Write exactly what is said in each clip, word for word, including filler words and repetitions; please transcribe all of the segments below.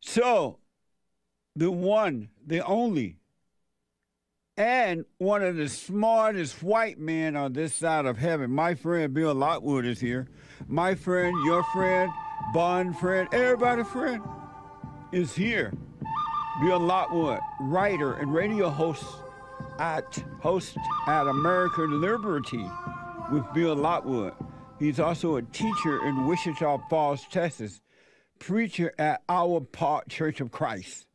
So the one, the only, and one of the smartest white men on this side of heaven, my friend Bill Lockwood is here. My friend, your friend, Bond friend, everybody's friend is here. Bill Lockwood, writer and radio host at host at American Liberty with Bill Lockwood. He's also a teacher in Wichita Falls, Texas, preacher at Our Park Church of Christ.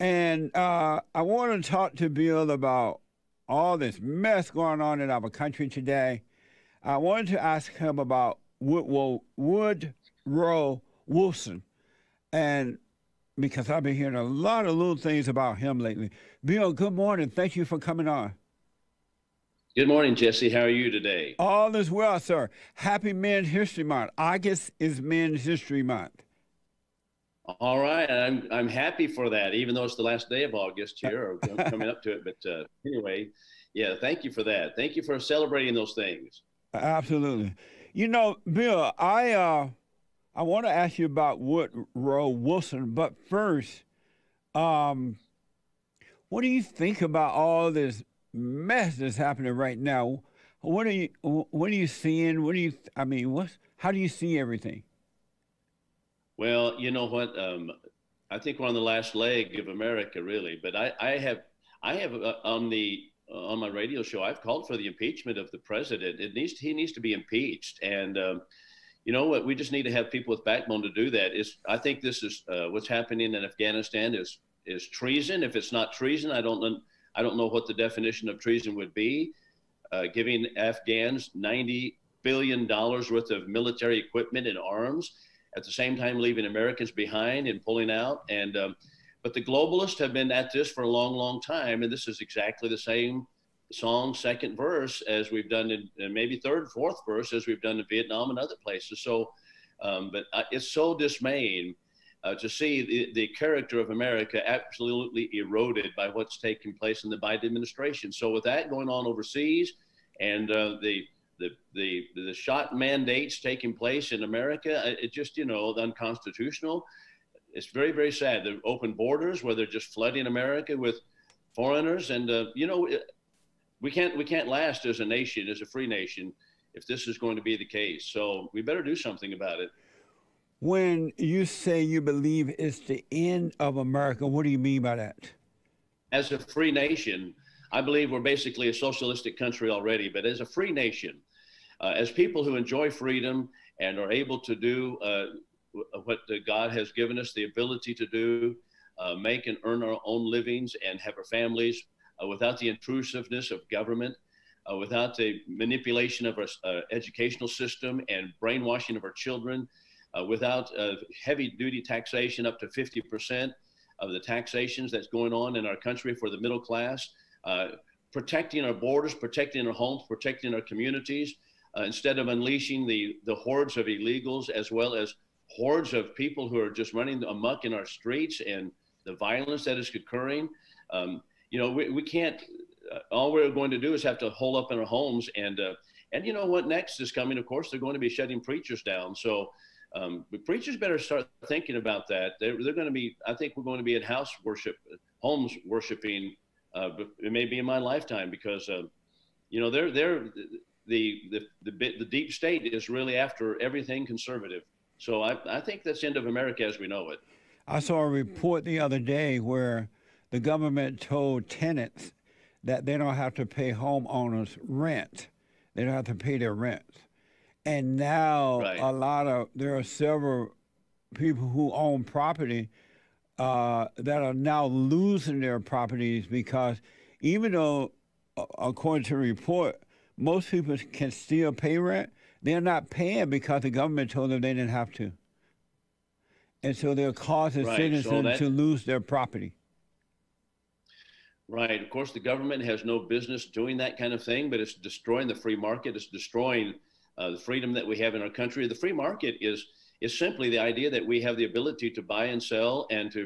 And uh, I want to talk to Bill about all this mess going on in our country today. I wanted to ask him about Woodrow Wilson, and because I've been hearing a lot of little things about him lately. Bill, good morning. Thank you for coming on. Good morning, Jesse. How are you today? All is well, sir. Happy Men's History Month. August is Men's History Month. All right. I'm, I'm happy for that, even though it's the last day of August here, or coming up to it. But uh, anyway, yeah, thank you for that. Thank you for celebrating those things. Absolutely. You know, Bill, I, uh, I want to ask you about Woodrow Wilson, but first, um, what do you think about all this mess that's happening right now? What are you, what are you seeing? What do you, I mean, what's, how do you see everything? Well, you know what, um, I think we're on the last leg of America, really, but I, I have, I have uh, on the, uh, on my radio show, I've called for the impeachment of the president. It needs, he needs to be impeached. And, um, you know what, we just need to have people with backbone to do that. It's, I think this is, uh, what's happening in Afghanistan is, is treason. If it's not treason, I don't know. I don't know what the definition of treason would be. Uh, giving Afghans ninety billion dollars worth of military equipment and arms, at the same time leaving Americans behind and pulling out. And um, but the globalists have been at this for a long, long time, and this is exactly the same song, second verse, as we've done in, in maybe third, fourth verse, as we've done in Vietnam and other places. So, um, but uh, it's so dismaying. Uh, to see the, the character of America absolutely eroded by what's taking place in the Biden administration. So with that going on overseas, and uh, the, the the the shot mandates taking place in America, it just, you know, unconstitutional. It's very, very sad. The open borders where they're just flooding America with foreigners, and uh, you know, we can't we can't last as a nation, as a free nation, if this is going to be the case. So we better do something about it. When you say you believe it's the end of America, what do you mean by that? As a free nation, I believe we're basically a socialistic country already, but as a free nation, uh, as people who enjoy freedom and are able to do uh, what God has given us the ability to do, uh, make and earn our own livings and have our families uh, without the intrusiveness of government, uh, without the manipulation of our uh, educational system and brainwashing of our children, Uh, without uh, heavy-duty taxation, up to fifty percent of the taxations that's going on in our country for the middle class, uh, protecting our borders, protecting our homes, protecting our communities, uh, instead of unleashing the, the hordes of illegals, as well as hordes of people who are just running amok in our streets and the violence that is occurring. Um, you know, we, we can't, uh, all we're going to do is have to hole up in our homes. And, uh, and you know what next is coming? Of course, they're going to be shutting preachers down. So. Um, but preachers better start thinking about that. They're, they're going to be, I think we're going to be in house worship, homes worshiping, uh, it may be in my lifetime, because, uh, you know, they're, they're the, the, the, bit, the deep state is really after everything conservative. So I, I think that's the end of America as we know it. I saw a report the other day where the government told tenants that they don't have to pay homeowners rent. They don't have to pay their rent. And now right. a lot of, there are several people who own property uh, that are now losing their properties because even though, according to a report, most people can still pay rent, they're not paying because the government told them they didn't have to. And so they're causing right. citizens so that, to lose their property. Right. Of course, the government has no business doing that kind of thing, but it's destroying the free market. It's destroying Uh, the freedom that we have in our country. The free market is is simply the idea that we have the ability to buy and sell and to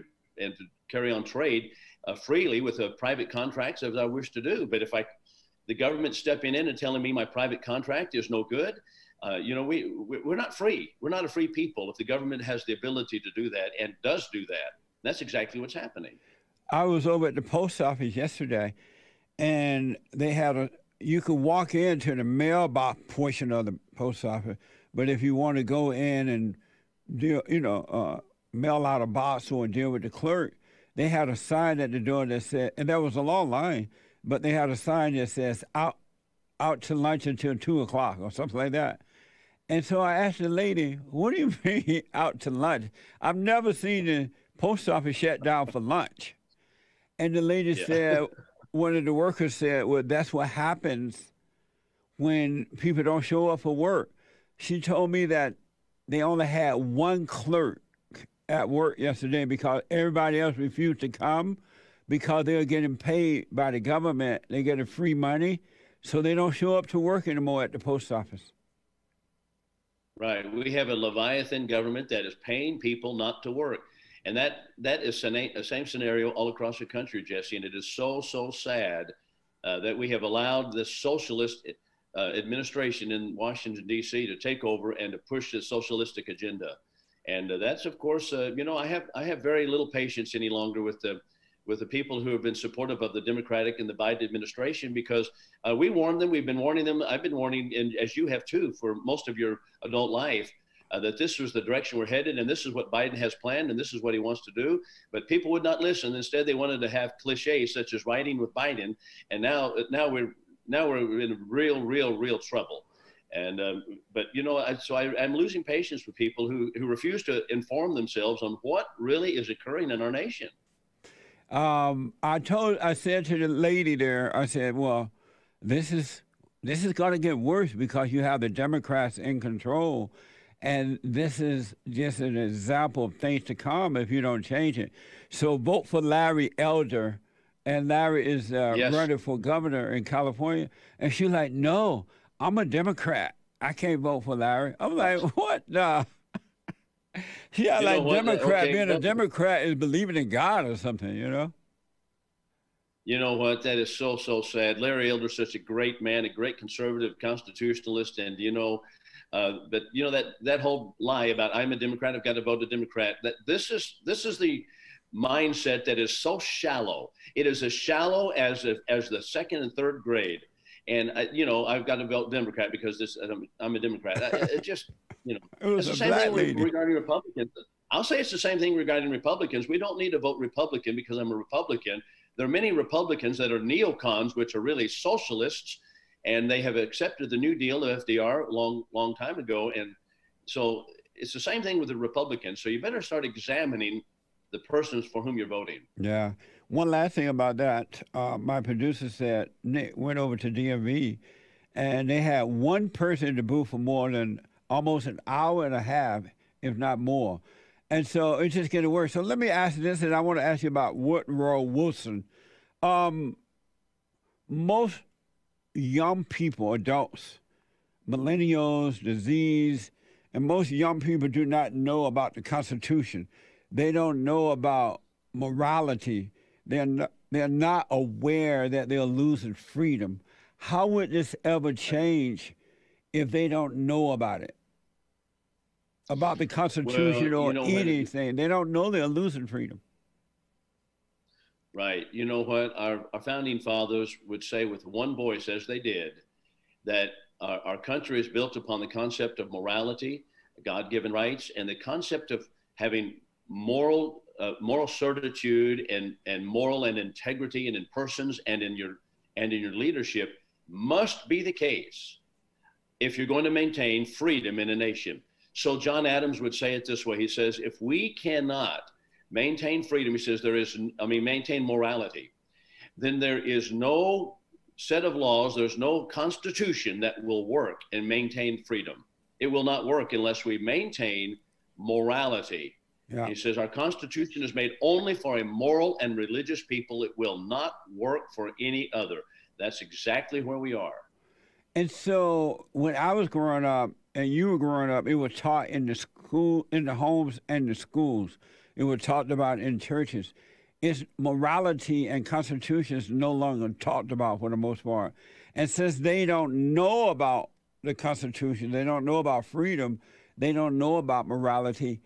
and to carry on trade uh, freely with uh, private contracts as I wish to do. But if I, the government stepping in and telling me my private contract is no good, Uh, you know, we, we're not free. We're not a free people. If the government has the ability to do that and does do that, that's exactly what's happening. I was over at the post office yesterday, and they had a, you could walk into the mailbox portion of the post office, but if you want to go in and deal, you know, uh, mail out a box or deal with the clerk, they had a sign at the door that said, and there was a long line, but they had a sign that says out, out to lunch until two o'clock or something like that. And so I asked the lady, what do you mean out to lunch? I've never seen the post office shut down for lunch. And the lady yeah. said, one of the workers said, well, that's what happens when people don't show up for work. She told me that they only had one clerk at work yesterday because everybody else refused to come because they were getting paid by the government. They're getting free money, so they don't show up to work anymore at the post office. Right. We have a Leviathan government that is paying people not to work. And that, that is the same scenario all across the country, Jesse, and it is so, so sad uh, that we have allowed this socialist uh, administration in Washington, D C to take over and to push this socialistic agenda. And uh, that's, of course, uh, you know, I have, I have very little patience any longer with the, with the people who have been supportive of the Democratic and the Biden administration, because uh, we warned them, we've been warning them, I've been warning, and as you have too, for most of your adult life, Uh, that this was the direction we're headed, and this is what Biden has planned, and this is what he wants to do. But people would not listen. Instead, they wanted to have cliches such as riding with Biden, and now, now we're now we're in real, real, real trouble. And um, but you know, I, so I, I'm losing patience with people who who refuse to inform themselves on what really is occurring in our nation. Um, I told, I said to the lady there, I said, well, this is this is going to get worse because you have the Democrats in control. And this is just an example of things to come if you don't change it. So vote for Larry Elder. And Larry is uh, yes. running for governor in California. And she's like, no, I'm a Democrat. I can't vote for Larry. I'm like, what? Nah. Yeah, you like Democrat. Okay. Being a Democrat is believing in God or something, you know? You know what? That is so, so sad. Larry Elder is such a great man, a great conservative constitutionalist. And, you know, Uh, but you know, that that whole lie about I'm a Democrat, I've got to vote a Democrat. That this is this is the mindset that is so shallow. It is as shallow as a, as the second and third grade. And I, you know, I've got to vote Democrat because this I'm, I'm a Democrat. I, it just you know, it it's the same thing lady. regarding Republicans. I'll say it's the same thing regarding Republicans. We don't need to vote Republican because I'm a Republican. There are many Republicans that are neocons, which are really socialists. And they have accepted the New Deal of F D R a long, long time ago. And so it's the same thing with the Republicans. So you better start examining the persons for whom you're voting. Yeah. One last thing about that. Uh, my producer said, Nick went over to D M V, and they had one person in the booth for more than almost an hour and a half, if not more. And so it's just getting worse. So let me ask this, and I want to ask you about Woodrow Wilson. Um, most... young people, adults, millennials, disease, and most young people do not know about the Constitution. They don't know about morality. They're not, they're not aware that they're losing freedom. How would this ever change if they don't know about it, about the Constitution well, or you know, anything? They don't know they're losing freedom. Right. You know what? Our, our founding fathers would say with one voice, as they did, that our, our country is built upon the concept of morality, God-given rights, and the concept of having moral uh, moral certitude and, and moral and integrity and in persons and in your and in your leadership must be the case if you're going to maintain freedom in a nation. So John Adams would say it this way. He says, if we cannot maintain freedom, he says, there is, I mean, maintain morality, then there is no set of laws, there's no constitution that will work and maintain freedom. It will not work unless we maintain morality. Yeah. He says, our Constitution is made only for a moral and religious people. It will not work for any other. That's exactly where we are. And so when I was growing up and you were growing up, it was taught in the school, in the homes and the schools. It was talked about in churches. It's morality and constitution is no longer talked about for the most part. And since they don't know about the Constitution. They don't know about freedom. They don't know about morality.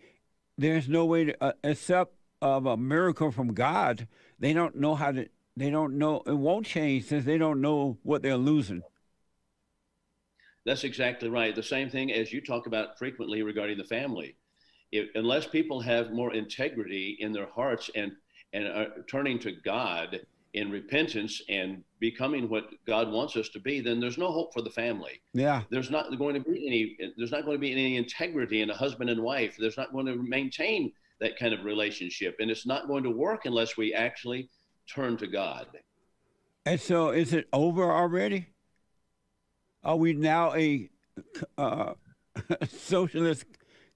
There's no way to, uh, except of a miracle from God. They don't know how to, they don't know, it won't change since they don't know what they're losing. That's exactly right. The same thing as you talk about frequently regarding the family. If, unless people have more integrity in their hearts and, and are turning to God in repentance and becoming what God wants us to be, then there's no hope for the family. Yeah. There's not going to be any, there's not going to be any integrity in a husband and wife. There's not going to maintain that kind of relationship. And it's not going to work unless we actually turn to God. And so is it over already? Are we now a uh, socialist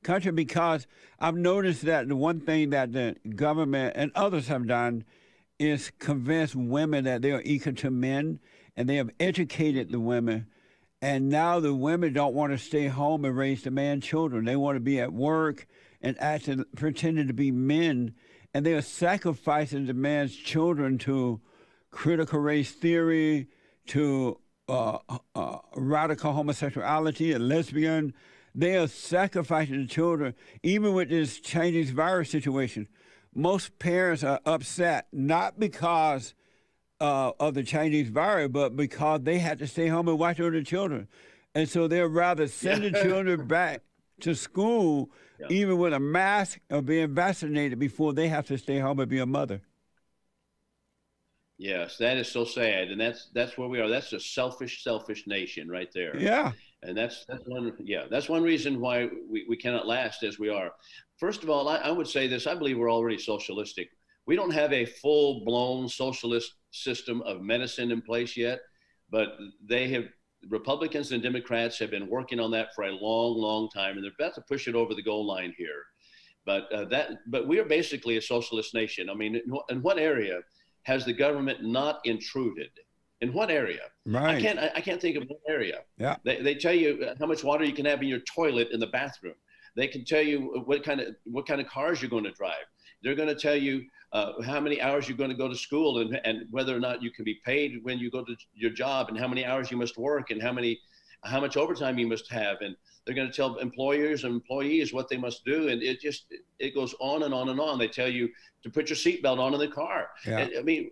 country? Because I've noticed that the one thing that the government and others have done is convince women that they are equal to men, and they have educated the women. And now the women don't want to stay home and raise the man children. They want to be at work and acting, pretending to be men. And they are sacrificing the man's children to critical race theory, to Uh, uh, radical homosexuality, a lesbian. They are sacrificing the children, even with this Chinese virus situation. Most parents are upset, not because uh, of the Chinese virus, but because they had to stay home and watch over the children. And so they'd rather send the children back to school, yeah. even with a mask or being vaccinated, before they have to stay home and be a mother. Yes, that is so sad, and that's that's where we are. That's a selfish, selfish nation right there. Yeah, and that's that's one. Yeah, that's one reason why we, we cannot last as we are. First of all, I, I would say this: I believe we're already socialistic. We don't have a full-blown socialist system of medicine in place yet, but they have. Republicans and Democrats have been working on that for a long, long time, and they're about to push it over the goal line here. But uh, that, but we are basically a socialist nation. I mean, in, in what area has the government not intruded? In what area? Right. I can't, I, I can't think of one area. Yeah. They, they tell you how much water you can have in your toilet in the bathroom. They can tell you what kind of, what kind of cars you're going to drive. They're going to tell you uh, how many hours you're going to go to school and, and whether or not you can be paid when you go to your job and how many hours you must work and how many, how much overtime you must have. And they're going to tell employers and employees what they must do. And it just, it goes on and on and on. They tell you to put your seatbelt on in the car. Yeah. And, I mean,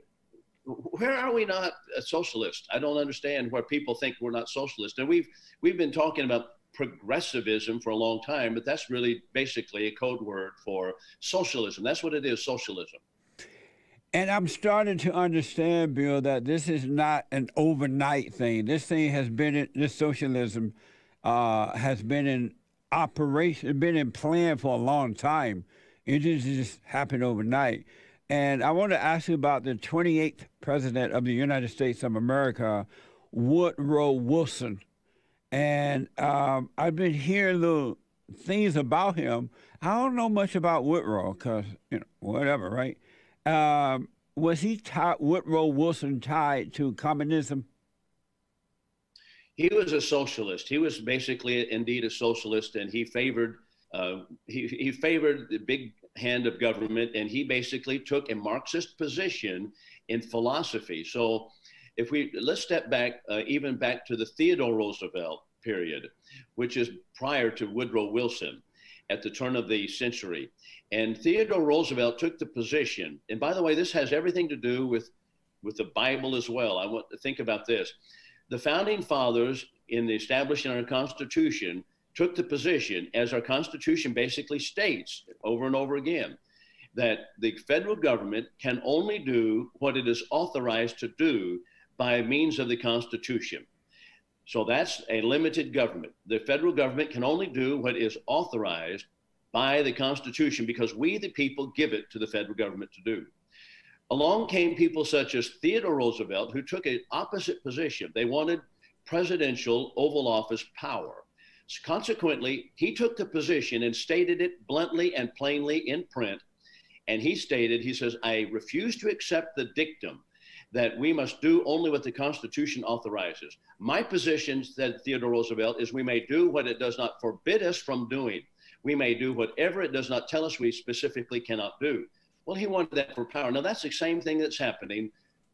where are we not a socialist? I don't understand where people think we're not socialist. And we've, we've been talking about progressivism for a long time, but that's really basically a code word for socialism. That's what it is, socialism. And I'm starting to understand, Bill, that this is not an overnight thing. This thing has been, in, this socialism uh, has been in operation, been in plan for a long time. It just, just happened overnight. And I want to ask you about the twenty-eighth president of the United States of America, Woodrow Wilson. And um, I've been hearing little things about him. I don't know much about Woodrow because, you know, whatever, right? Um, was he tied, Woodrow Wilson tied to communism? He was a socialist. He was basically indeed a socialist, and he favored uh, he, he favored the big hand of government, and he basically took a Marxist position in philosophy. So if we let's step back uh, even back to the Theodore Roosevelt period, which is prior to Woodrow Wilson, at the turn of the century. And Theodore Roosevelt took the position, and by the way, this has everything to do with, with the Bible as well. I want to think about this. The founding fathers in the establishing our Constitution took the position, as our Constitution basically states over and over again, that the federal government can only do what it is authorized to do by means of the Constitution. So that's a limited government. The federal government can only do what is authorized by the Constitution because we, the people, give it to the federal government to do. Along came people such as Theodore Roosevelt, who took an opposite position. They wanted presidential Oval Office power. So consequently, he took the position and stated it bluntly and plainly in print. And he stated, he says, I refuse to accept the dictum that we must do only what the Constitution authorizes. My position, said Theodore Roosevelt, is we may do what it does not forbid us from doing. We may do whatever it does not tell us we specifically cannot do. Well, he wanted that for power. Now, that's the same thing that's happening,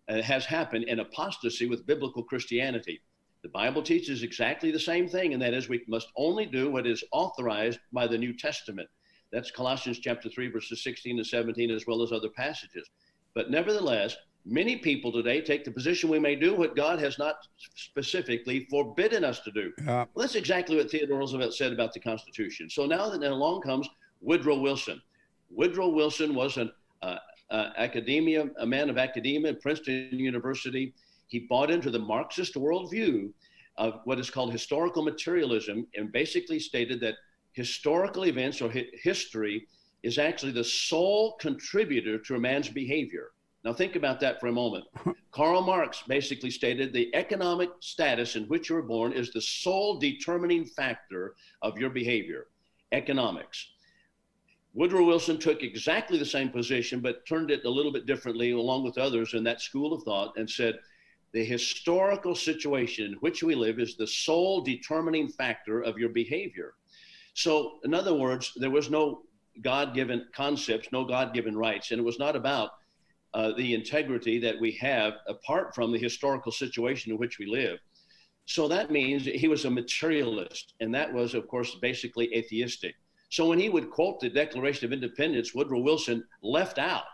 uh, has happened in apostasy with biblical Christianity. The Bible teaches exactly the same thing, and that is we must only do what is authorized by the New Testament. That's Colossians chapter three, verses sixteen and seventeen, as well as other passages. But nevertheless, many people today take the position we may do what God has not specifically forbidden us to do. Uh, well, that's exactly what Theodore Roosevelt said about the Constitution. So now that along comes Woodrow Wilson. Woodrow Wilson was an uh, uh, academia, a man of academia at Princeton University. He bought into the Marxist worldview of what is called historical materialism, and basically stated that historical events or hi history is actually the sole contributor to a man's behavior. Now think about that for a moment. Karl Marx basically stated the economic status in which you were born is the sole determining factor of your behavior, economics. Woodrow Wilson took exactly the same position, but turned it a little bit differently along with others in that school of thought, and said, the historical situation in which we live is the sole determining factor of your behavior. So in other words, there was no God-given concepts, no God-given rights, and it was not about uh, the integrity that we have apart from the historical situation in which we live. So that means he was a materialist, and that was, of course, basically atheistic. So when he would quote the Declaration of Independence, Woodrow Wilson left out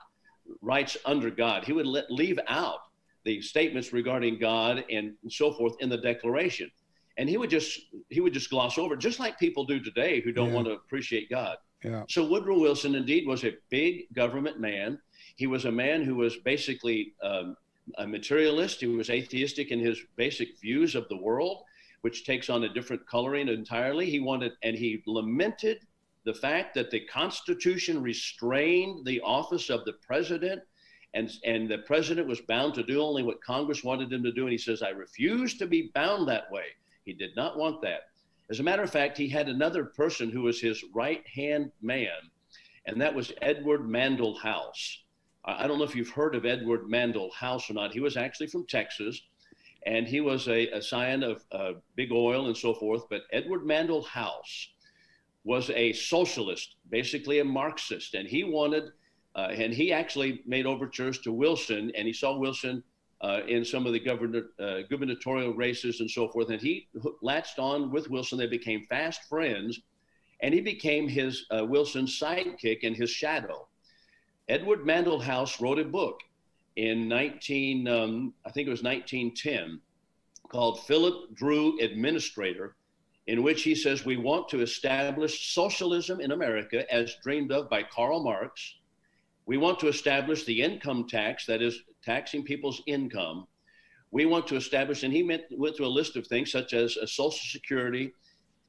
rights under God. He would let, leave out the statements regarding God and so forth in the Declaration. And he would just he would just gloss over, just like people do today who don't yeah. want to appreciate God. Yeah. So Woodrow Wilson indeed was a big government man. He was a man who was basically um, a materialist. He was atheistic in his basic views of the world, which takes on a different coloring entirely. He wanted, and he lamented the fact that the Constitution restrained the office of the president. And, and the president was bound to do only what Congress wanted him to do. And he says, I refuse to be bound that way. He did not want that. As a matter of fact, he had another person who was his right-hand man, and that was Edward Mandell House. I don't know if you've heard of Edward Mandell House or not. He was actually from Texas, and he was a, a scion of uh, big oil and so forth. But Edward Mandell House was a socialist, basically a Marxist, and he wanted Uh, and he actually made overtures to Wilson, and he saw Wilson uh, in some of the governor, uh, gubernatorial races and so forth. And he latched on with Wilson. They became fast friends, and he became his uh, Wilson's sidekick and his shadow. Edward Mandell House wrote a book in nineteen, um, I think it was nineteen ten, called Philip Drew Administrator, in which he says, we want to establish socialism in America as dreamed of by Karl Marx. We want to establish the income tax, that is taxing people's income. We want to establish, and he meant, went through a list of things such as a Social Security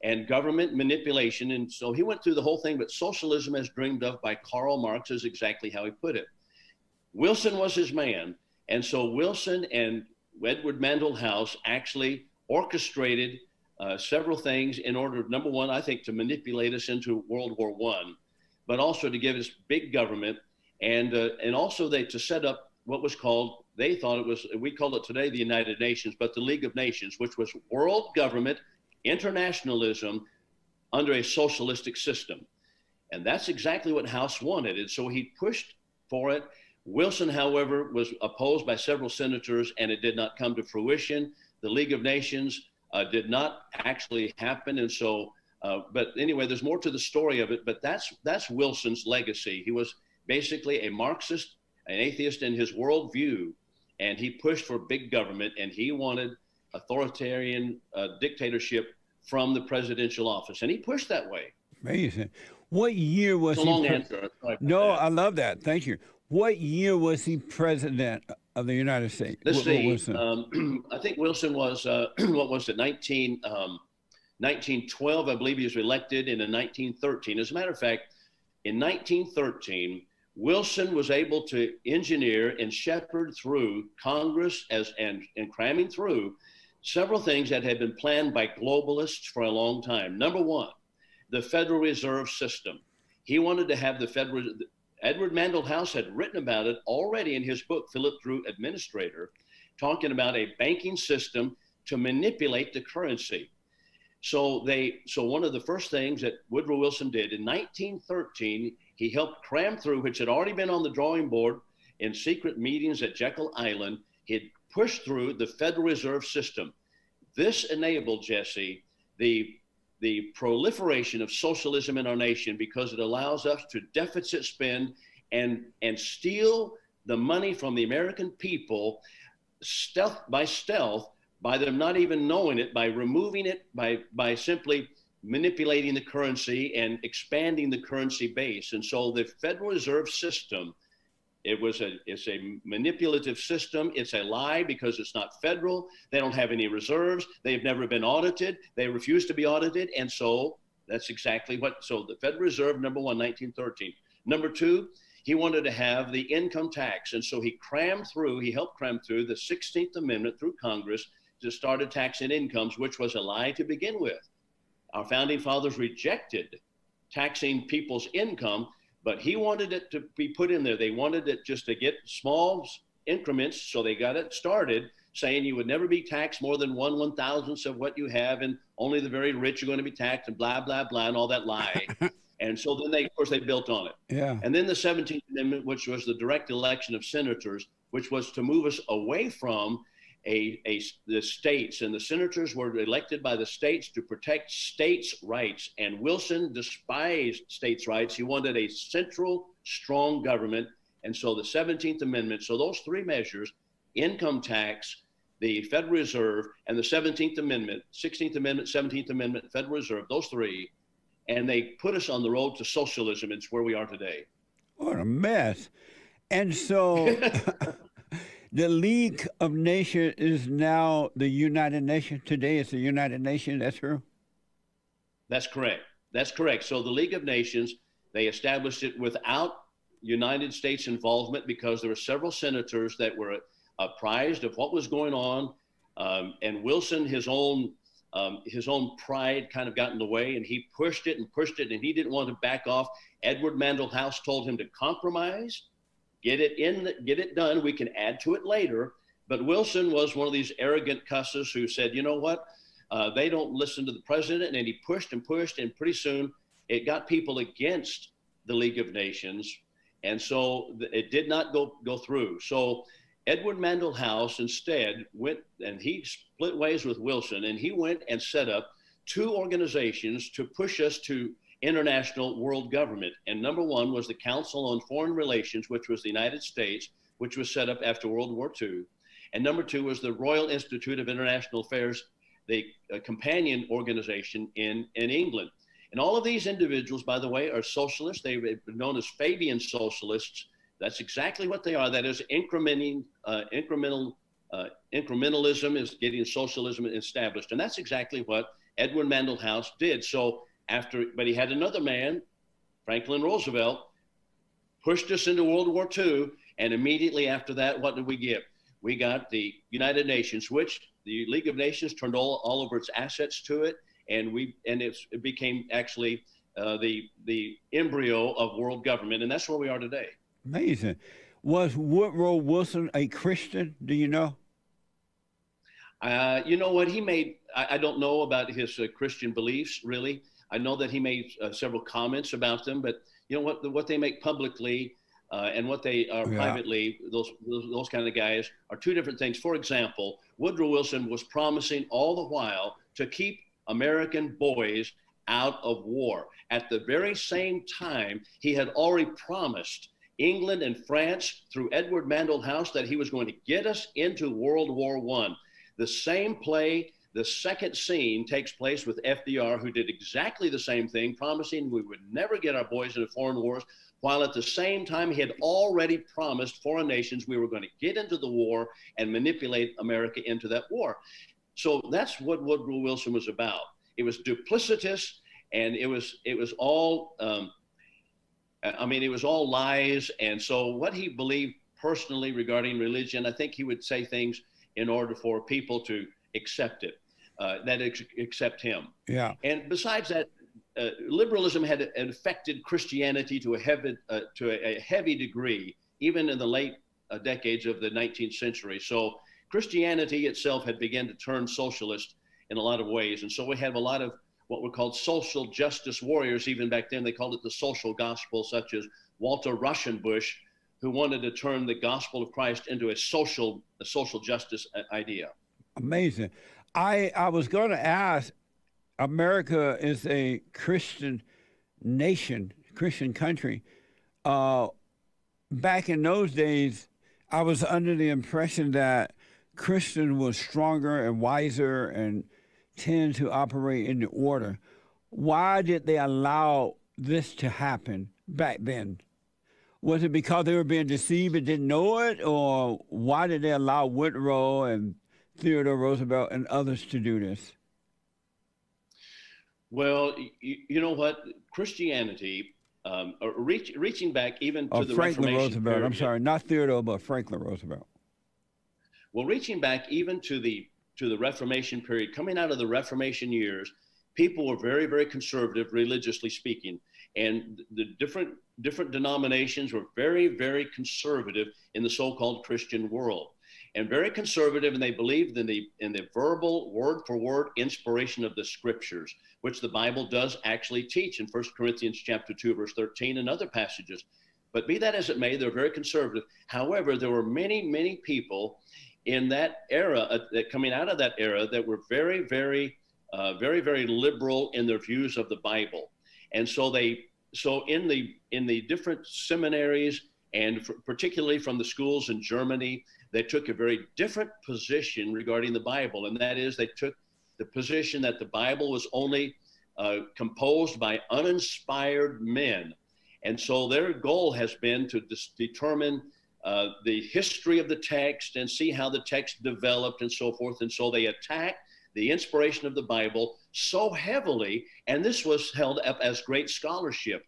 and government manipulation. And so he went through the whole thing, but socialism as dreamed of by Karl Marx is exactly how he put it. Wilson was his man. And so Wilson and Edward Mandell House actually orchestrated uh, several things in order, number one, I think, to manipulate us into World War One, but also to give us big government. And, uh, and also they to set up what was called, they thought it was, we call it today the United Nations, but the League of Nations, which was world government, internationalism under a socialistic system. And that's exactly what House wanted. And so he pushed for it. Wilson, however, was opposed by several senators, and it did not come to fruition. The League of Nations uh, did not actually happen. And so, uh, but anyway, there's more to the story of it, but that's, that's Wilson's legacy. He was basically a Marxist, an atheist in his worldview, and he pushed for big government, and he wanted authoritarian uh, dictatorship from the presidential office, and he pushed that way. Amazing. What year was he? It's a long answer. No, I love that. Thank you. What year was he president of the United States? Let's see. Um, I think Wilson was uh, what was it? nineteen, um, nineteen twelve, I believe he was elected, and in nineteen thirteen. As a matter of fact, in nineteen thirteen. Wilson was able to engineer and shepherd through Congress as, and, and cramming through several things that had been planned by globalists for a long time. Number one, the Federal Reserve System. He wanted to have the Federal, Edward Mandell House had written about it already in his book, Philip Drew Administrator, talking about a banking system to manipulate the currency. So they, so one of the first things that Woodrow Wilson did in nineteen thirteen, he helped cram through, which had already been on the drawing board in secret meetings at Jekyll Island. He had pushed through the Federal Reserve System. This enabled, Jesse, the the proliferation of socialism in our nation, because it allows us to deficit spend and and steal the money from the American people stealth by stealth, by them not even knowing it, by removing it, by by simply manipulating the currency and expanding the currency base. And so the Federal Reserve system, it was a, it's a manipulative system. It's a lie because it's not federal. They don't have any reserves. They've never been audited. They refuse to be audited. And so that's exactly what, so the Federal Reserve, number one, nineteen thirteen. Number two, he wanted to have the income tax. And so he crammed through, he helped cram through the sixteenth Amendment through Congress to start a tax on incomes, which was a lie to begin with. Our founding fathers rejected taxing people's income, but he wanted it to be put in there. They wanted it just to get small increments, so they got it started, saying you would never be taxed more than one one-thousandth of what you have, and only the very rich are going to be taxed, and blah, blah, blah, and all that lie. And so then, they, of course, they built on it. Yeah. And then the seventeenth Amendment, which was the direct election of senators, which was to move us away from a, a, the states. And the senators were elected by the states to protect states' rights. And Wilson despised states' rights. He wanted a central, strong government. And so the seventeenth Amendment, so those three measures, income tax, the Federal Reserve, and the seventeenth Amendment, sixteenth Amendment, seventeenth Amendment, Federal Reserve, those three, and they put us on the road to socialism. It's where we are today. What a mess. And so the League of Nations is now the United Nations. Today it's the United Nations, that's true? That's correct. That's correct. So the League of Nations, they established it without United States involvement, because there were several senators that were apprised of what was going on. Um, and Wilson, his own Um, his own pride kind of got in the way, and he pushed it and pushed it, and he didn't want to back off. Edward Mandell House told him to compromise, get it in, the, get it done. We can add to it later. But Wilson was one of these arrogant cusses who said, you know what, uh, they don't listen to the president, and he pushed and pushed, and pretty soon it got people against the League of Nations, and so th- it did not go go through. So Edward Mandell House instead went, and he split ways with Wilson, and he went and set up two organizations to push us to international world government. And number one was the Council on Foreign Relations, which was the United States, which was set up after World War Two. And number two was the Royal Institute of International Affairs, the uh, companion organization in, in England. And all of these individuals, by the way, are socialists. They've been known as Fabian socialists. That's exactly what they are. That is incrementing, uh, incremental, uh, incrementalism is getting socialism established. And that's exactly what Edward Mandell House did. So after, but he had another man, Franklin Roosevelt, pushed us into World War Two. And immediately after that, what did we get? We got the United Nations, which the League of Nations turned all, all over its assets to it. And we, and it's, it became actually uh, the, the embryo of world government. And that's where we are today. Amazing. Was Woodrow Wilson a Christian? Do you know? Uh, you know what? He made, I, I don't know about his uh, Christian beliefs, really. I know that he made uh, several comments about them, but you know what, the, what they make publicly uh, and what they are yeah. privately, those, those, those kind of guys are two different things. For example, Woodrow Wilson was promising all the while to keep American boys out of war. At the very same time, he had already promised England and France through Edward Mandell House that he was going to get us into World War One. The same play, the second scene takes place with F D R, who did exactly the same thing, promising we would never get our boys into foreign wars, while at the same time he had already promised foreign nations we were going to get into the war and manipulate America into that war. So that's what Woodrow Wilson was about. It was duplicitous, and it was it was all um, I mean, it was all lies. And so what he believed personally regarding religion, I think he would say things in order for people to accept it, uh, that ex- accept him. Yeah. And besides that, uh, liberalism had affected Christianity to a heavy, uh, to a, a heavy degree, even in the late uh, decades of the nineteenth century. So Christianity itself had begun to turn socialist in a lot of ways. And so we have a lot of what were called social justice warriors. Even back then, they called it the social gospel, such as Walter Rauschenbusch, who wanted to turn the gospel of Christ into a social a social justice idea. Amazing. I, I was going to ask, America is a Christian nation, Christian country. Uh, back in those days, I was under the impression that Christian was stronger and wiser and tend to operate in the order. Why did they allow this to happen back then? Was it because they were being deceived and didn't know it, or why did they allow Woodrow and Theodore Roosevelt and others to do this? Well, you, you know what? Christianity, um, reach, reaching back even to oh, the Franklin Reformation Roosevelt, period. I'm sorry, not Theodore, but Franklin Roosevelt. Well, reaching back even to the to the Reformation period, coming out of the Reformation years, people were very, very conservative, religiously speaking. And the different, different denominations were very, very conservative in the so-called Christian world. And very conservative, and they believed in the, in the verbal, word-for-word inspiration of the Scriptures, which the Bible does actually teach in First Corinthians chapter two, verse thirteen, and other passages. But be that as it may, they're very conservative. However, there were many, many people in that era, uh, that coming out of that era, that were very, very, uh, very, very liberal in their views of the Bible. And so they, so in the, in the different seminaries, and particularly from the schools in Germany, they took a very different position regarding the Bible. And that is, they took the position that the Bible was only uh, composed by uninspired men. And so their goal has been to determine uh, the history of the text and see how the text developed and so forth. And so they attacked the inspiration of the Bible so heavily, and this was held up as great scholarship.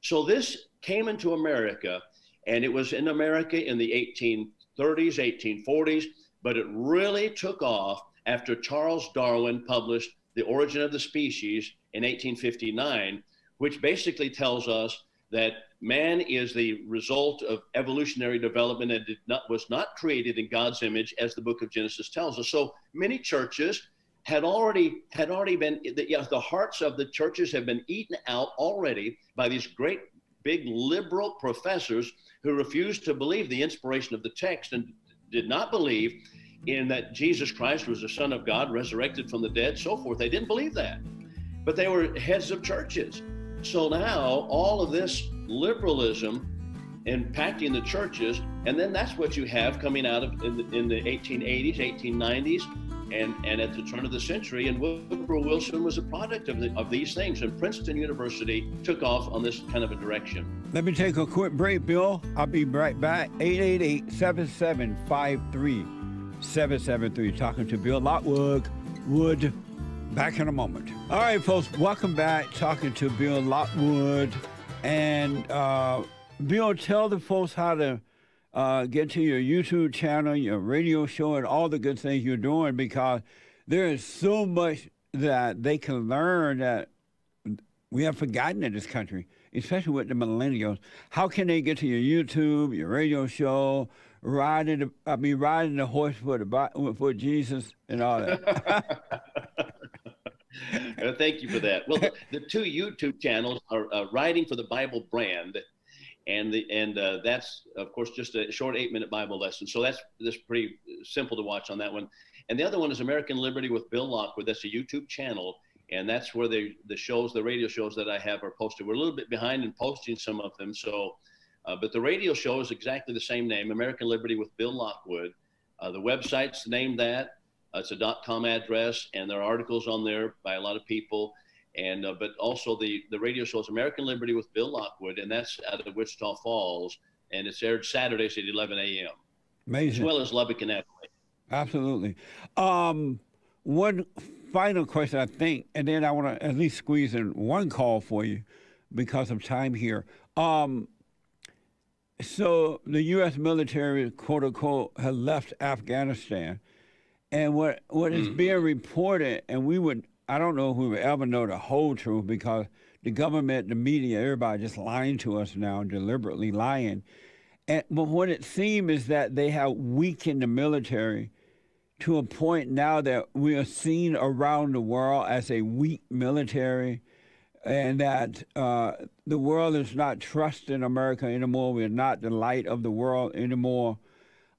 So this came into America, and it was in America in the eighteen thirties, eighteen forties, but it really took off after Charles Darwin published The Origin of the Species in eighteen fifty-nine, which basically tells us that man is the result of evolutionary development and did not, was not created in God's image, as the book of Genesis tells us. So many churches had already, had already been, the, yeah, the hearts of the churches have been eaten out already by these great big liberal professors who refused to believe the inspiration of the text and did not believe in that Jesus Christ was the Son of God, resurrected from the dead, so forth. They didn't believe that, but they were heads of churches. So now all of this liberalism impacting the churches, and then that's what you have coming out of in the, in the eighteen eighties, eighteen nineties, and, and at the turn of the century. And Woodrow Wilson was a product of, the, of these things, and Princeton University took off on this kind of a direction. Let me take a quick break, Bill. I'll be right back. eight eight eight, seven seven five three, seven seven three. Talking to Bill Lockwood. Wood. Back in a moment. All right, folks, welcome back. Talking to Bill Lockwood. And uh, Bill, tell the folks how to uh, get to your YouTube channel, your radio show, and all the good things you're doing, because there is so much that they can learn that we have forgotten in this country, especially with the millennials. How can they get to your YouTube, your radio show, riding the, I mean, riding the horse for, the, for Jesus and all that? Thank you for that. Well, the, the two YouTube channels are uh, Writing for the Bible Brand, and the and uh, that's, of course, just a short eight-minute Bible lesson. So that's, that's pretty simple to watch on that one. And the other one is American Liberty with Bill Lockwood. That's a YouTube channel, and that's where they, the shows, the radio shows that I have are posted. We're a little bit behind in posting some of them, so uh, but the radio show is exactly the same name, American Liberty with Bill Lockwood. Uh, the website's named that. It's a dot com address, and there are articles on there by a lot of people. And uh, but also the, the radio show is American Liberty with Bill Lockwood, and that's out of Wichita Falls, and it's aired Saturdays at eleven a m Amazing. As well as Lubbock and Adelaide. Absolutely. Um, one final question, I think, and then I want to at least squeeze in one call for you because of time here. Um, so the U S military, quote unquote, had left Afghanistan. And what, what is being reported, and we would, I don't know if we would ever know the whole truth, because the government, the media, everybody just lying to us now, deliberately lying. And, but what it seems is that they have weakened the military to a point now that we are seen around the world as a weak military, and that uh, the world is not trusting America anymore. We are not the light of the world anymore.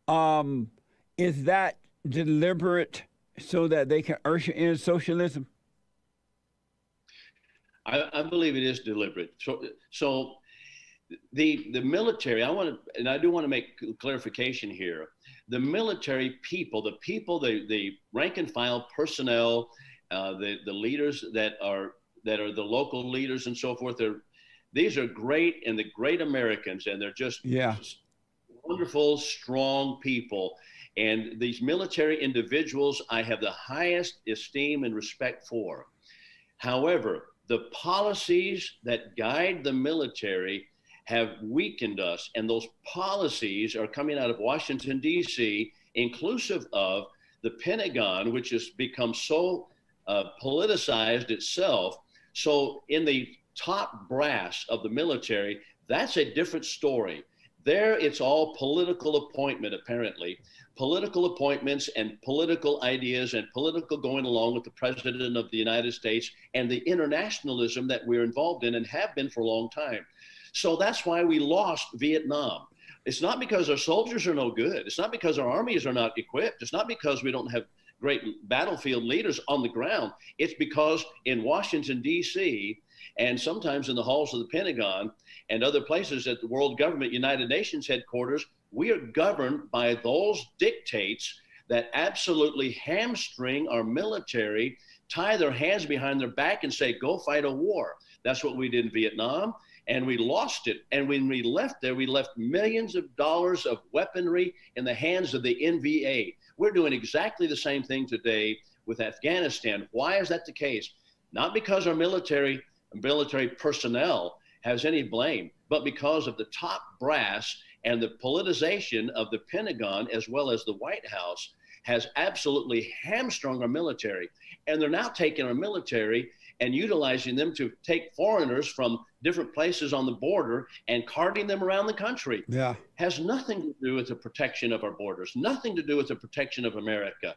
Um, is that deliberate so that they can usher in socialism? I, I believe it is deliberate. So, so the the military, I want to, and I do want to make clarification here. The military people, the people, the the rank and file personnel, uh, the the leaders that are that are the local leaders and so forth. They're these are great and the great Americans, and they're just yeah. wonderful, strong people. And these military individuals, I have the highest esteem and respect for. However, the policies that guide the military have weakened us, and those policies are coming out of Washington, D C, inclusive of the Pentagon, which has become so uh, politicized itself. So in the top brass of the military, that's a different story. There, it's all political appointment, apparently. Political appointments and political ideas and political going along with the President of the United States and the internationalism that we're involved in and have been for a long time. So that's why we lost Vietnam. It's not because our soldiers are no good. It's not because our armies are not equipped. It's not because we don't have great battlefield leaders on the ground. It's because in Washington, D C, and sometimes in the halls of the Pentagon and other places at the world government, United Nations headquarters, we are governed by those dictates that absolutely hamstring our military, tie their hands behind their back and say, go fight a war. That's what we did in Vietnam, and we lost it. And when we left there, we left millions of dollars of weaponry in the hands of the N V A. We're doing exactly the same thing today with Afghanistan. Why is that the case? Not because our military military personnel has any blame, but because of the top brass and the politicization of the Pentagon as well as the White House has absolutely hamstrung our military. And they're now taking our military and utilizing them to take foreigners from different places on the border and carting them around the country. Yeah. Has nothing to do with the protection of our borders, nothing to do with the protection of America.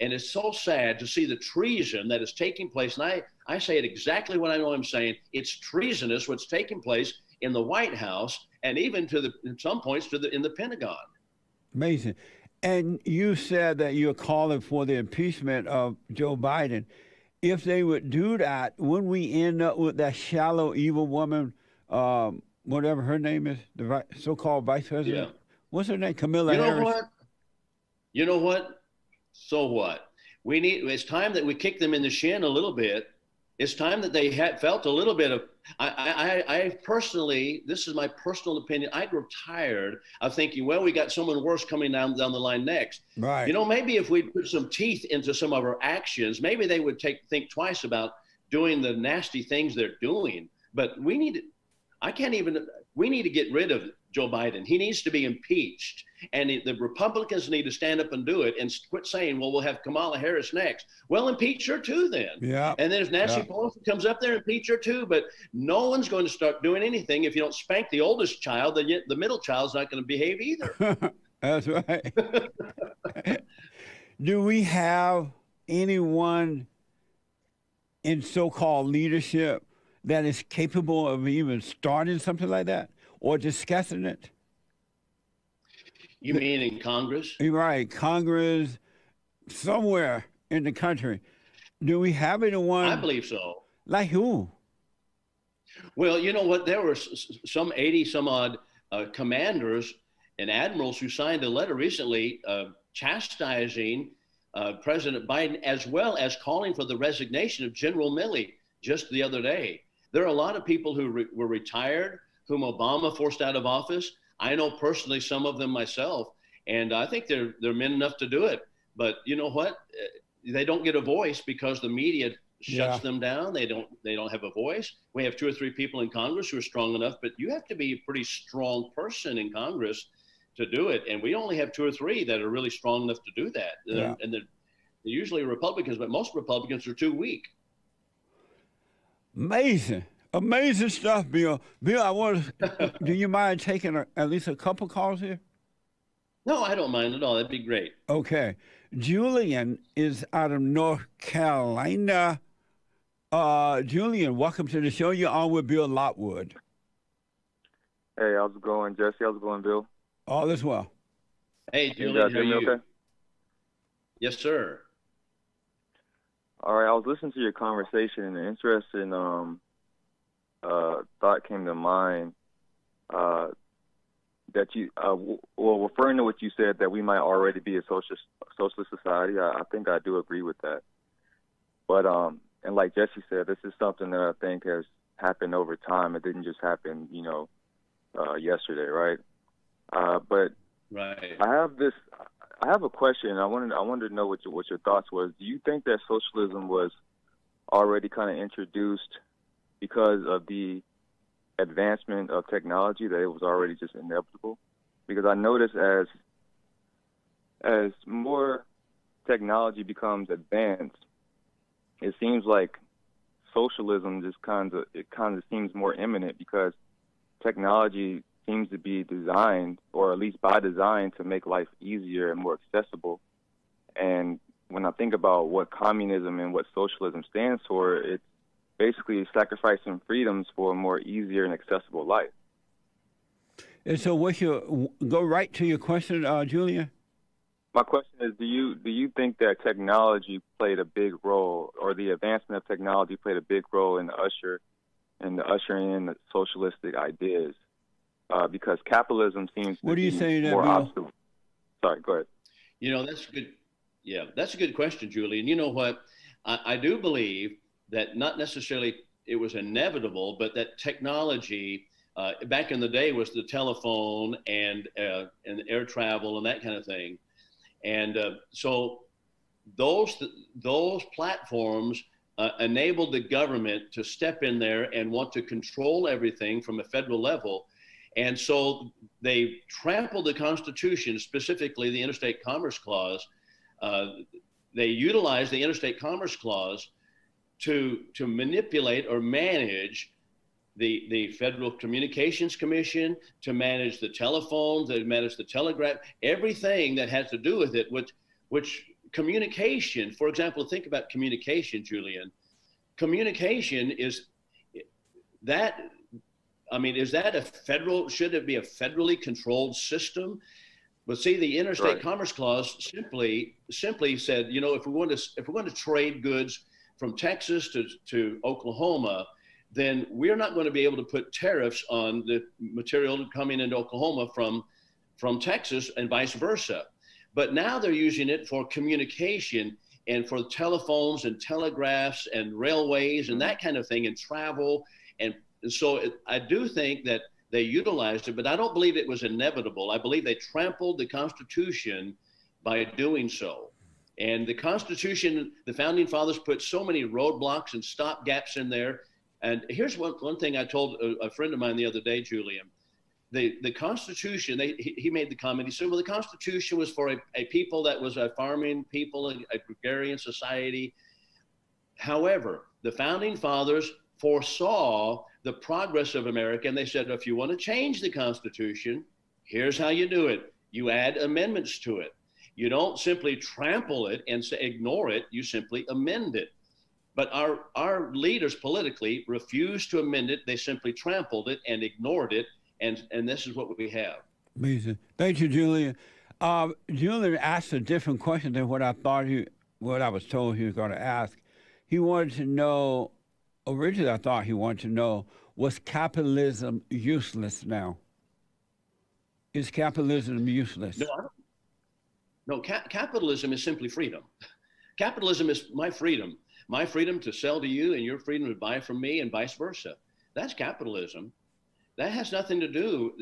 And it's so sad to see the treason that is taking place. And I, I say it exactly what I know I'm saying. It's treasonous what's taking place in the White House and even to the, at some points, to the, in the Pentagon. Amazing. And you said that you're calling for the impeachment of Joe Biden. If they would do that, wouldn't we end up with that shallow, evil woman, um, whatever her name is, the so-called vice president? Yeah. What's her name? Kamala Harris. You know what? You know what? So what? We need, it's time that we kick them in the shin a little bit. It's time that they had felt a little bit of, I, I, I personally, this is my personal opinion, I grew tired of thinking, well, we got someone worse coming down, down the line next. Right. You know, maybe if we put some teeth into some of our actions, maybe they would take think twice about doing the nasty things they're doing. But we need to, I can't even, we need to get rid of Joe Biden. He needs to be impeached. And the Republicans need to stand up and do it and quit saying, well, we'll have Kamala Harris next. Well, impeach her too then. Yeah. And then if Nancy yeah. Pelosi comes up there, impeach her too. But no one's going to start doing anything. If you don't spank the oldest child, then the middle child's not going to behave either. That's right. Do we have anyone in so-called leadership that is capable of even starting something like that? Or discussing it? You mean in Congress? Right, Congress, somewhere in the country. Do we have anyone? I believe so. Like who? Well, you know what? There were some eighty some odd uh, commanders and admirals who signed a letter recently uh, chastising uh, President Biden, as well as calling for the resignation of General Milley just the other day. There are a lot of people who re were retired, whom Obama forced out of office. I know personally some of them myself, and I think they're they're men enough to do it. But you know what? They don't get a voice because the media shuts yeah. them down. They don't they don't have a voice. We have two or three people in Congress who are strong enough, but you have to be a pretty strong person in Congress to do it. And we only have two or three that are really strong enough to do that. Yeah. And they're, they're usually Republicans, but most Republicans are too weak. Amazing. Amazing stuff, Bill. Bill, I want to, do you mind taking a, at least a couple calls here? No, I don't mind at all. That'd be great. Okay. Julian is out of North Carolina. Uh, Julian, welcome to the show. You're on with Bill Lockwood. Hey, how's it going, Jesse? How's it going, Bill? All is well. Hey, Julian, how are you? Okay? Yes, sir. All right, I was listening to your conversation, and an interesting um, uh, thought came to mind uh, that you, uh, w well, referring to what you said, that we might already be a socialist, socialist society. I, I think I do agree with that. But, um, and like Jesse said, this is something that I think has happened over time. It didn't just happen, you know, uh, yesterday, right? Uh, but right. I have this... I have a question. I wanted, I wanted to know what your, what your thoughts was. Do you think that socialism was already kind of introduced because of the advancement of technology, that it was already just inevitable? Because I notice as as more technology becomes advanced, it seems like socialism just kind of it kind of seems more imminent, because technology seems to be designed, or at least by design, to make life easier and more accessible. And when I think about what communism and what socialism stands for, it's basically sacrificing freedoms for a more easier and accessible life. And so what's your, go right to your question, uh, Julia? My question is, do you, do you think that technology played a big role, or the advancement of technology played a big role in, usher, in the ushering in the socialistic ideas? Uh, because capitalism seems to what do you be say to more obstacle. Sorry, go ahead. You know, that's good. Yeah, that's a good question, Julie. And you know what? I, I do believe that not necessarily it was inevitable, but that technology uh, back in the day was the telephone and, uh, and air travel and that kind of thing. And uh, so those, those platforms uh, enabled the government to step in there and want to control everything from a federal level. And so they trampled the Constitution, specifically the Interstate Commerce Clause. Uh, they utilized the Interstate Commerce Clause to, to manipulate or manage the, the Federal Communications Commission, to manage the telephones, to manage the telegraph, everything that has to do with it, which, which communication, for example, think about communication, Julian. Communication is that... I mean, is that a federal, should it be a federally controlled system? But see, the Interstate right. Commerce Clause simply simply said, you know, if we want to, if we're going to trade goods from Texas to, to Oklahoma, then we're not going to be able to put tariffs on the material coming into Oklahoma from, from Texas and vice versa. But now they're using it for communication and for telephones and telegraphs and railways and that kind of thing, and travel and And so it, I do think that they utilized it, but I don't believe it was inevitable. I believe they trampled the Constitution by doing so. And the Constitution, the Founding Fathers put so many roadblocks and stop gaps in there. And here's one, one thing I told a, a friend of mine the other day, Julian. The, the Constitution, they, he, he made the comment, he said, well, the Constitution was for a, a people that was a farming people, a, a agrarian society. However, the Founding Fathers foresaw the progress of America, and they said, if you want to change the Constitution, here's how you do it. You add amendments to it. You don't simply trample it and say, ignore it. You simply amend it. But our, our leaders politically refused to amend it. They simply trampled it and ignored it, and, and this is what we have. Amazing. Thank you, Julia. Uh, Julia asked a different question than what I thought he, what I was told he was going to ask. He wanted to know, originally, I thought he wanted to know, was capitalism useless now? Is capitalism useless? No, I don't. No ca capitalism is simply freedom. Capitalism is my freedom. My freedom to sell to you and your freedom to buy from me and vice versa. That's capitalism. That has nothing to do,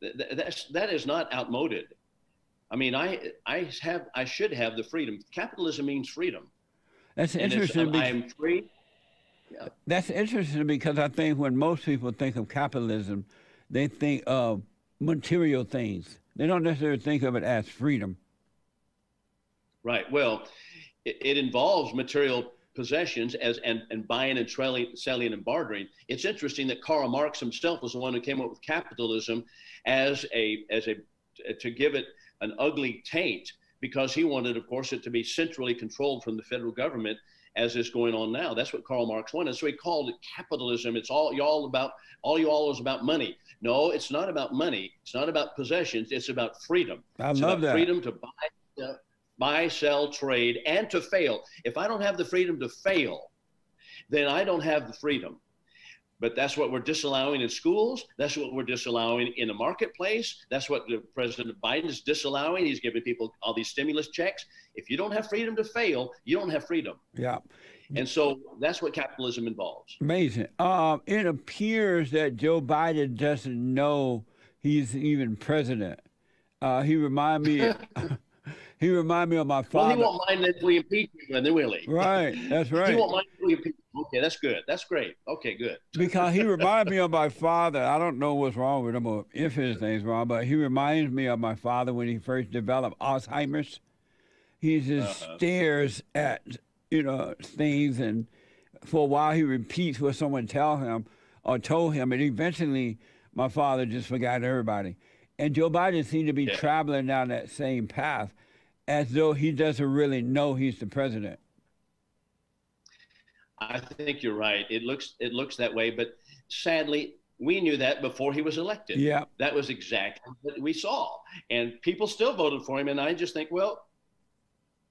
that, that's, that is not outmoded. I mean, I, I, have, I should have the freedom. Capitalism means freedom. That's interesting. I am free. Yeah. That's interesting, because I think when most people think of capitalism, they think of material things. They don't necessarily think of it as freedom. Right. Well, it, it involves material possessions as and, and buying and trailing, selling and bartering. It's interesting that Karl Marx himself was the one who came up with capitalism as a as a to give it an ugly taint, because he wanted, of course, it to be centrally controlled from the federal government, as is going on now. That's what Karl Marx wanted. So he called it capitalism. It's all y'all about, all you all is about money. No, it's not about money. It's not about possessions. It's about freedom. I it's love about that. Freedom to buy, uh, buy, sell, trade, and to fail. If I don't have the freedom to fail, then I don't have the freedom. But that's what we're disallowing in schools. That's what we're disallowing in the marketplace. That's what the President Biden is disallowing. He's giving people all these stimulus checks. If you don't have freedom to fail, you don't have freedom. Yeah. And so that's what capitalism involves. Amazing. Uh, it appears that Joe Biden doesn't know he's even president. Uh, he remind me. He remind me of my father. Well, he won't mind if we impeach him, then will he? Right, that's right. He won't mind if we impeach him. Okay, that's good. That's great. Okay, good. Because he reminded me of my father. I don't know what's wrong with him or if his name's wrong, but he reminds me of my father when he first developed Alzheimer's. He just uh-huh. stares at you know things, and for a while he repeats what someone tell him or told him, and eventually my father just forgot everybody. And Joe Biden seemed to be yeah. traveling down that same path, as though he doesn't really know he's the president. I think you're right. It looks it looks that way, but sadly, we knew that before he was elected. Yeah, that was exactly what we saw, and people still voted for him. And I just think, well,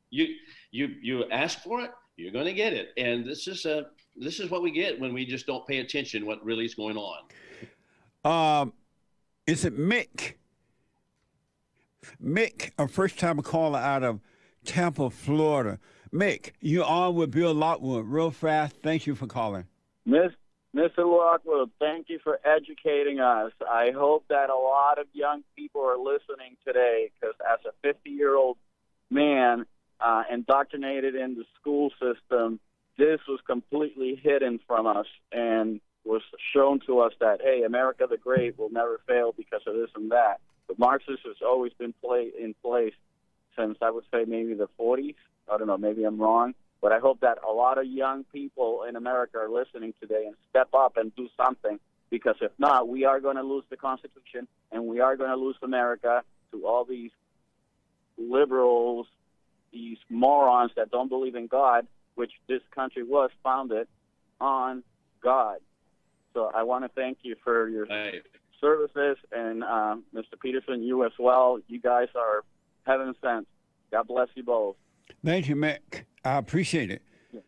you you you ask for it, you're going to get it. And this is a this is what we get when we just don't pay attention what really is going on. Um, is it Mick? Mick, a first-time caller out of Tampa, Florida. Mick, you're on with Bill Lockwood. Real fast, thank you for calling. Miss, Mister Lockwood, thank you for educating us. I hope that a lot of young people are listening today, because as a fifty-year-old man uh, indoctrinated in the school system, this was completely hidden from us and was shown to us that, hey, America the Great will never fail because of this and that. But Marxism has always been play, in place since, I would say, maybe the forties. I don't know, maybe I'm wrong. But I hope that a lot of young people in America are listening today and step up and do something, because if not, we are going to lose the Constitution and we are going to lose America to all these liberals, these morons that don't believe in God, which this country was founded on God. So I want to thank you for your Hey. services, and uh, Mister Peterson, you as well. You guys are heaven sent. God bless you both. Thank you, Mick. I appreciate it. Yeah.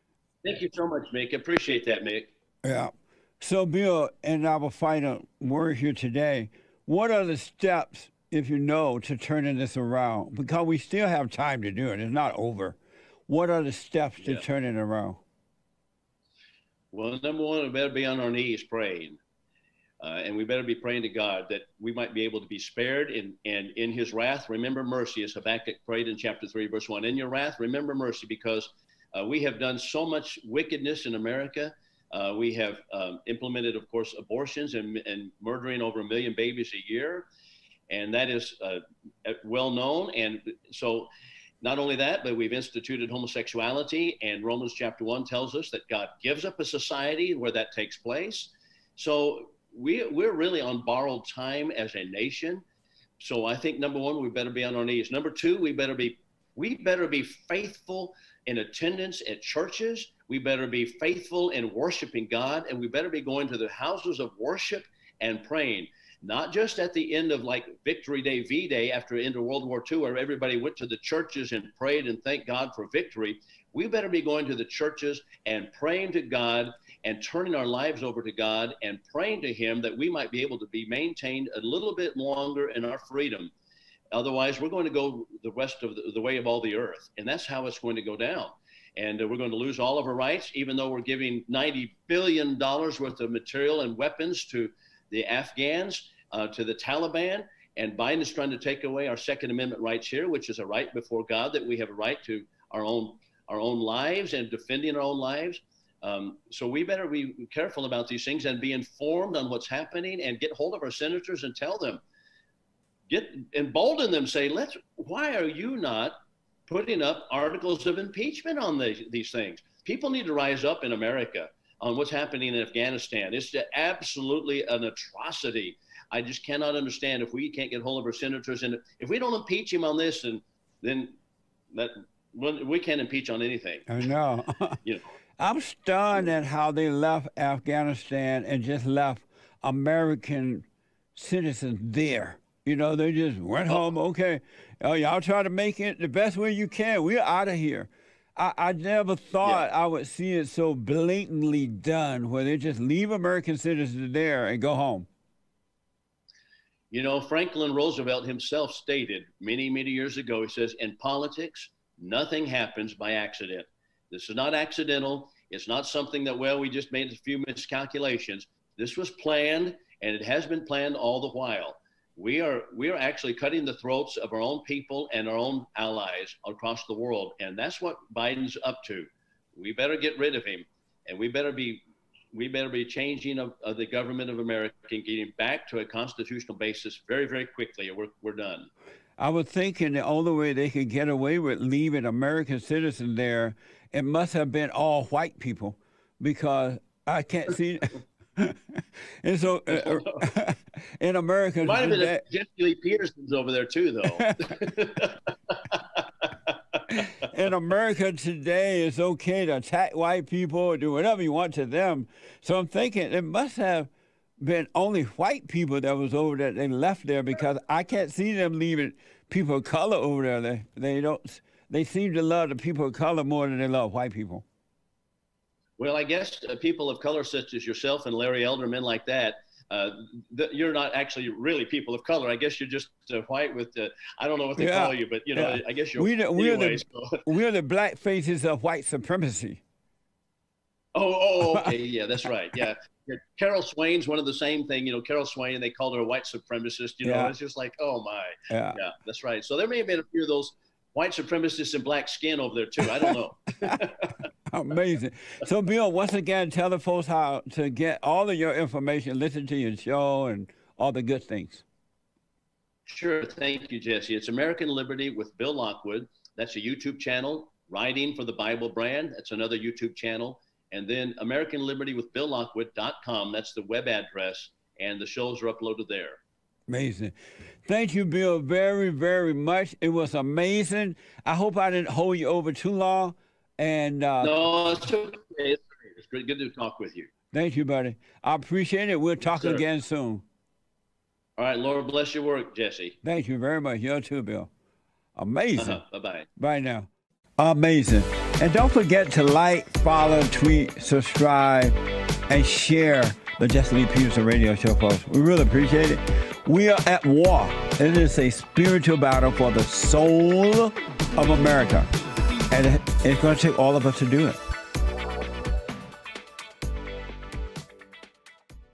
Thank you so much, Mick. Appreciate that, Mick. Yeah. So, Bill, and our final word here today, what are the steps, if you know, to turning this around? Because we still have time to do it. It's not over. What are the steps yeah. to turning it around? Well, number one, we better be on our knees praying. Uh, and we better be praying to God that we might be able to be spared, and in, in, in his wrath, remember mercy, as Habakkuk prayed in chapter three, verse one. In your wrath, remember mercy, because uh, we have done so much wickedness in America. Uh, we have um, implemented, of course, abortions and, and murdering over a million babies a year. And that is uh, well known. And so not only that, but we've instituted homosexuality. And Romans chapter one tells us that God gives up a society where that takes place. So We, we're really on borrowed time as a nation. So I think, number one, we better be on our knees. Number two, we better be, we better be faithful in attendance at churches. We better be faithful in worshiping God. And we better be going to the houses of worship and praying, not just at the end of like Victory Day, V-Day, after the end of World War Two, where everybody went to the churches and prayed and thanked God for victory. We better be going to the churches and praying to God, and turning our lives over to God and praying to him that we might be able to be maintained a little bit longer in our freedom. Otherwise, we're going to go the rest of the, the way of all the earth. And that's how it's going to go down. And uh, we're going to lose all of our rights, even though we're giving ninety billion dollars worth of material and weapons to the Afghans, uh, to the Taliban. And Biden is trying to take away our Second Amendment rights here, which is a right before God, that we have a right to our own, our own lives and defending our own lives. Um, so we better be careful about these things and be informed on what's happening, and get hold of our senators and tell them, get embolden them, say, let's, why are you not putting up articles of impeachment on the, these things? People need to rise up in America on what's happening in Afghanistan. It's absolutely an atrocity. I just cannot understand, if we can't get hold of our senators, and if we don't impeach him on this, and then that, we can't impeach on anything. I know. You know. I'm stunned at how they left Afghanistan and just left American citizens there You know, they just went home, okay, oh, y'all try to make it the best way you can. We're out of here. I, I never thought yeah. I would see it so blatantly done, where they just leave American citizens there and go home. You know, Franklin Roosevelt himself stated many, many years ago, he says, in politics, nothing happens by accident. This is not accidental. It's not something that, well, we just made a few miscalculations. This was planned, and it has been planned all the while. We are we are actually cutting the throats of our own people and our own allies across the world, and that's what Biden's up to. We better get rid of him, and we better be we better be changing of, of the government of America and getting back to a constitutional basis very, very quickly, and we're we're done. I was thinking the only way they could get away with leaving American citizens there, it must have been all white people, because I can't see. And so, uh, in America, might have been that, Jesse Lee Peterson's over there too, though. In America today, it's okay to attack white people or do whatever you want to them. So I'm thinking it must have been only white people that was over there. They left there because I can't see them leaving people of color over there. They they don't. They seem to love the people of color more than they love white people. Well, I guess uh, people of color such as yourself and Larry Elder, men like that, uh, th you're not actually really people of color. I guess you're just uh, white with the, I don't know what they yeah, call you, but, you know, yeah. I guess you're we the, we're, anyways, the, so. we're the black faces of white supremacy. Oh, oh, okay, yeah, that's right, yeah. yeah. Carol Swain's one of the same thing, you know, Carol Swain, they called her a white supremacist, you know, yeah. It's just like, oh, my, yeah. yeah, that's right. So there may have been a few of those white supremacists in black skin over there, too. I don't know. Amazing. So, Bill, once again, tell the folks how to get all of your information, listen to your show, and all the good things. Sure. Thank you, Jesse. It's American Liberty with Bill Lockwood. That's a YouTube channel. Writing for the Bible Brand. That's another YouTube channel. And then American Liberty with Bill Lockwood dot com. That's the web address, and the shows are uploaded there. Amazing. Thank you, Bill, very, very much. It was amazing. I hope I didn't hold you over too long. And uh, no, it's okay. It's great. It's great. Good to talk with you. Thank you, buddy. I appreciate it. We'll talk yes, again soon. All right. Lord bless your work, Jesse. Thank you very much. You too, Bill. Amazing. Uh-huh. Bye-bye. Bye now. Amazing. And don't forget to like, follow, tweet, subscribe, and share the Jesse Lee Peterson radio show, folks. We really appreciate it. We are at war. It is a spiritual battle for the soul of America. And it's going to take all of us to do it.